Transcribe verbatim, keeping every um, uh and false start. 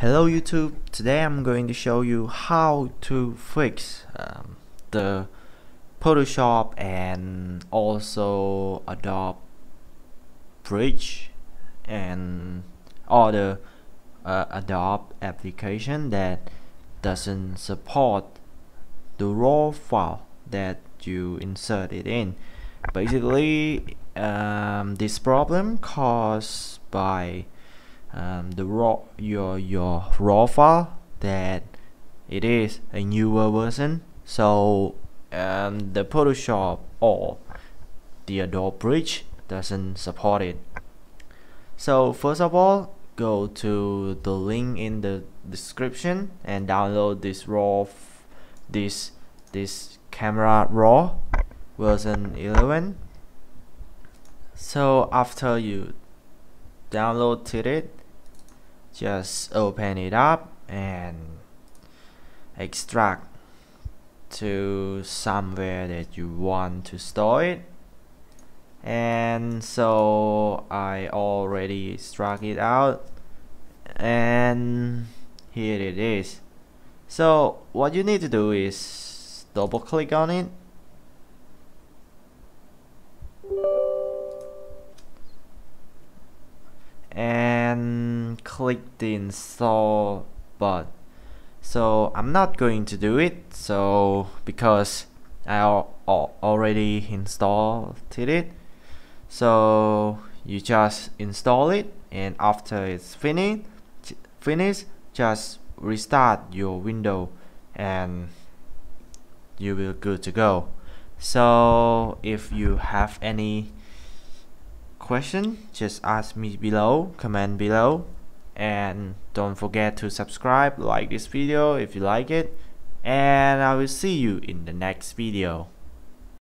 Hello YouTube, today I'm going to show you how to fix um, the Photoshop and also Adobe Bridge and all the uh, Adobe application that doesn't support the raw file that you inserted in. Basically um, this problem caused by Um, the raw your your raw file that it is a newer version, so um, the Photoshop or the Adobe Bridge doesn't support it. So first of all, go to the link in the description and download this raw f this this Camera RAW version eleven. So after you downloaded it, just open it up and extract to somewhere that you want to store it. And so I already struck it out and here it is. So what you need to do is double click on it, and click the install button. So I'm not going to do it, so because I al al already installed it. So you just install it, and after it's finished, finished, just restart your window, and you will good to go. So if you have any question, just ask me below, comment below, and don't forget to subscribe, like this video if you like it, and I will see you in the next video.